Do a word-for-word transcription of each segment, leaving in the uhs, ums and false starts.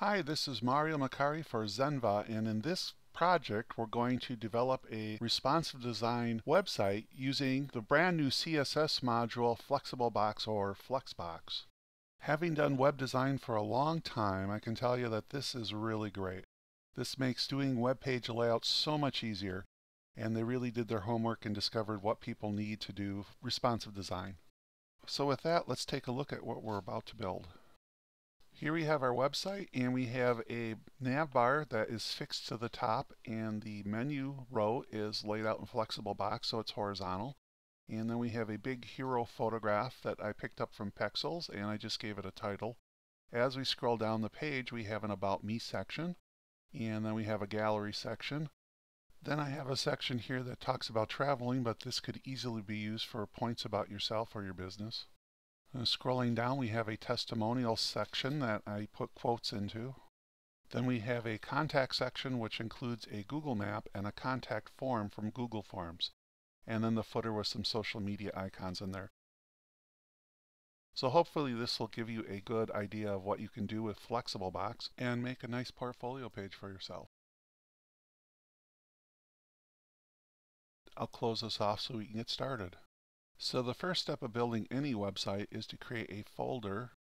Hi, this is Mario Makari for Zenva, and in this project we're going to develop a responsive design website using the brand new C S S module Flexbox or Flexbox. Having done web design for a long time, I can tell you that this is really great. This makes doing web page layouts so much easier, and they really did their homework and discovered what people need to do responsive design. So with that, let's take a look at what we're about to build. Here we have our website, and we have a nav bar that is fixed to the top, and the menu row is laid out in Flexbox, so it's horizontal. And then we have a big hero photograph that I picked up from Pexels, and I just gave it a title. As we scroll down the page, we have an About Me section, and then we have a gallery section. Then I have a section here that talks about traveling, but this could easily be used for points about yourself or your business. And scrolling down, we have a testimonial section that I put quotes into. Then we have a contact section, which includes a Google map and a contact form from Google Forms. And then the footer with some social media icons in there. So hopefully this will give you a good idea of what you can do with Flexbox and make a nice portfolio page for yourself. I'll close this off so we can get started. So the first step of building any website is to create a folder.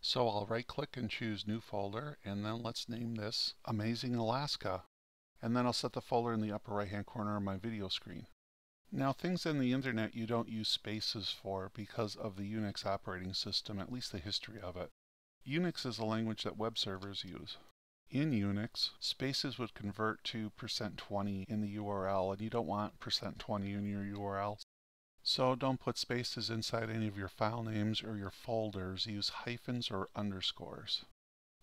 So I'll right-click and choose New Folder, and then let's name this Amazing Alaska. And then I'll set the folder in the upper right-hand corner of my video screen. Now, things in the internet you don't use spaces for because of the Unix operating system, at least the history of it. Unix is a language that web servers use. In Unix, spaces would convert to percent twenty in the U R L, and you don't want percent twenty in your U R L. So don't put spaces inside any of your file names or your folders. Use hyphens or underscores.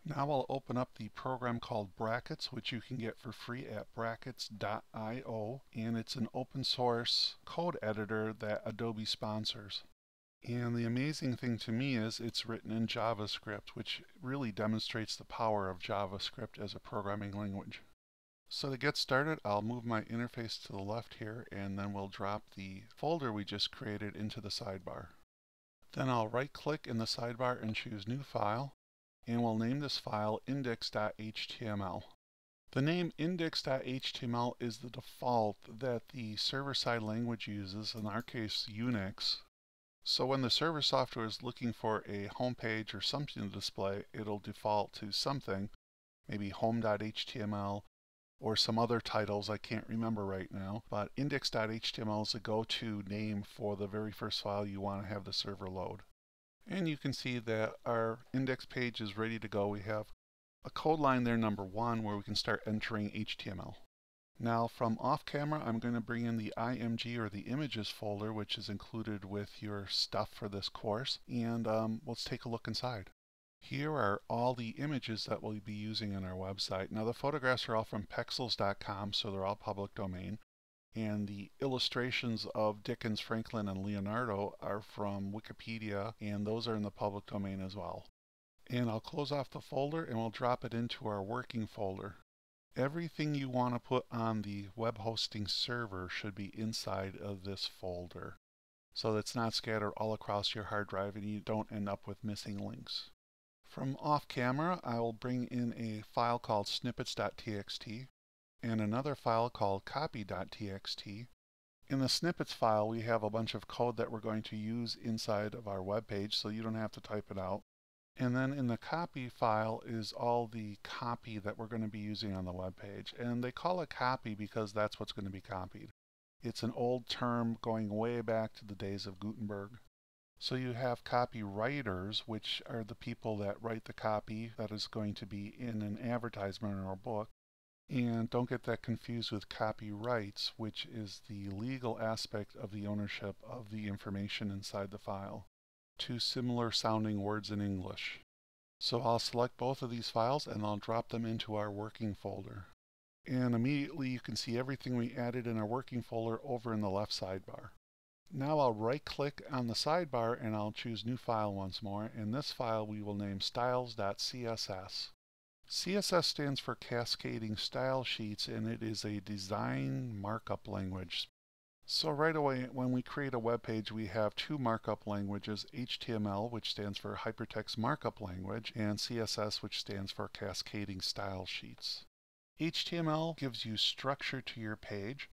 Now I'll open up the program called Brackets, which you can get for free at brackets dot i o, and it's an open source code editor that Adobe sponsors. And the amazing thing to me is it's written in JavaScript, which really demonstrates the power of JavaScript as a programming language. So to get started, I'll move my interface to the left here, and then we'll drop the folder we just created into the sidebar. Then I'll right-click in the sidebar and choose New File, and we'll name this file index dot h t m l. The name index dot h t m l is the default that the server-side language uses, in our case Unix. So when the server software is looking for a home page or something to display, it'll default to something, maybe home dot h t m l, or some other titles I can't remember right now, but index dot h t m l is the go-to name for the very first file you want to have the server load. And you can see that our index page is ready to go. We have a code line there, number one, where we can start entering H T M L. Now from off camera, I'm going to bring in the I M G or the images folder, which is included with your stuff for this course, and um, let's take a look inside. Here are all the images that we'll be using on our website. Now the photographs are all from Pexels dot com, so they're all public domain. And the illustrations of Dickens, Franklin, and Leonardo are from Wikipedia, and those are in the public domain as well. And I'll close off the folder and we'll drop it into our working folder. Everything you want to put on the web hosting server should be inside of this folder, so that's not scattered all across your hard drive and you don't end up with missing links. From off camera, I will bring in a file called snippets dot t x t and another file called copy dot t x t. In the snippets file, we have a bunch of code that we're going to use inside of our web page, so you don't have to type it out. And then in the copy file is all the copy that we're going to be using on the web page. And they call it copy because that's what's going to be copied. It's an old term going way back to the days of Gutenberg. So you have copywriters, which are the people that write the copy that is going to be in an advertisement or a book. And don't get that confused with copyrights, which is the legal aspect of the ownership of the information inside the file. Two similar sounding words in English. So I'll select both of these files and I'll drop them into our working folder. And immediately you can see everything we added in our working folder over in the left sidebar. Now I'll right-click on the sidebar and I'll choose New File once more, and this file we will name styles dot c s s. C S S stands for Cascading Style Sheets, and it is a design markup language. So right away, when we create a web page, we have two markup languages, H T M L, which stands for Hypertext Markup Language, and C S S, which stands for Cascading Style Sheets. H T M L gives you structure to your page,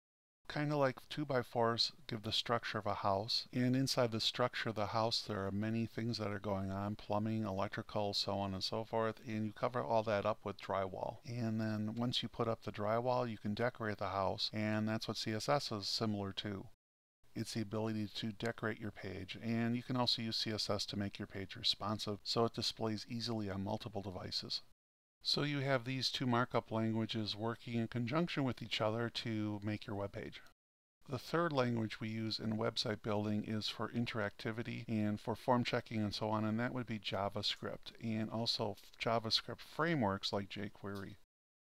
kind of like two by fours give the structure of a house. And inside the structure of the house, there are many things that are going on, plumbing, electrical, so on and so forth, and you cover all that up with drywall. And then once you put up the drywall, you can decorate the house, and that's what C S S is similar to. It's the ability to decorate your page, and you can also use C S S to make your page responsive, so it displays easily on multiple devices. So you have these two markup languages working in conjunction with each other to make your web page. The third language we use in website building is for interactivity and for form checking and so on, and that would be JavaScript, and also JavaScript frameworks like jQuery.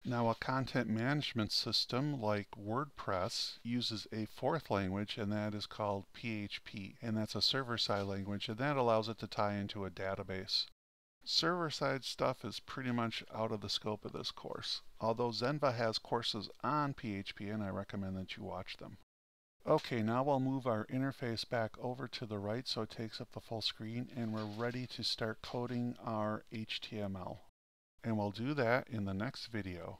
Now, a content management system like WordPress uses a fourth language, and that is called P H P, and that's a server-side language, and that allows it to tie into a database. Server-side stuff is pretty much out of the scope of this course, although Zenva has courses on P H P and I recommend that you watch them. Okay, now we'll move our interface back over to the right so it takes up the full screen, and we're ready to start coding our H T M L. And we'll do that in the next video.